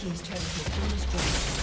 team's turret has been destroyed.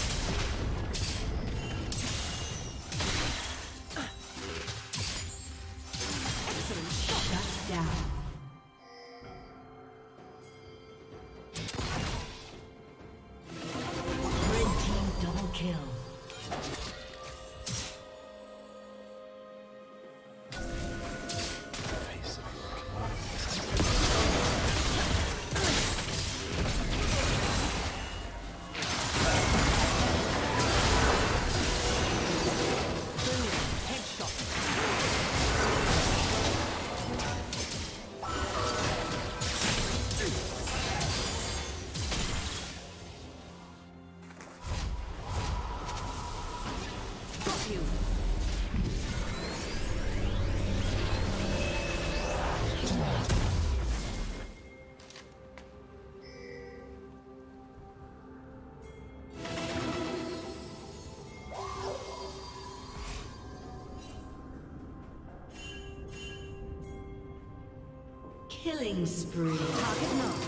Killing spree. Target knocked.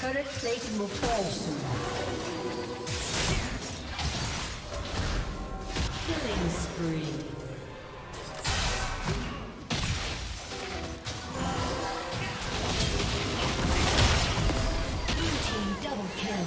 Turret plating will fall soon. Killing spree. Blue team double kill.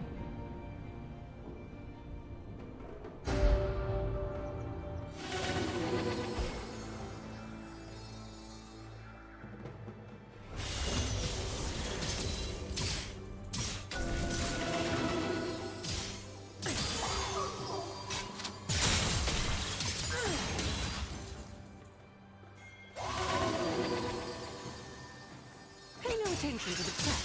Pay no attention to the trap.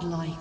godlike.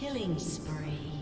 Killing spree.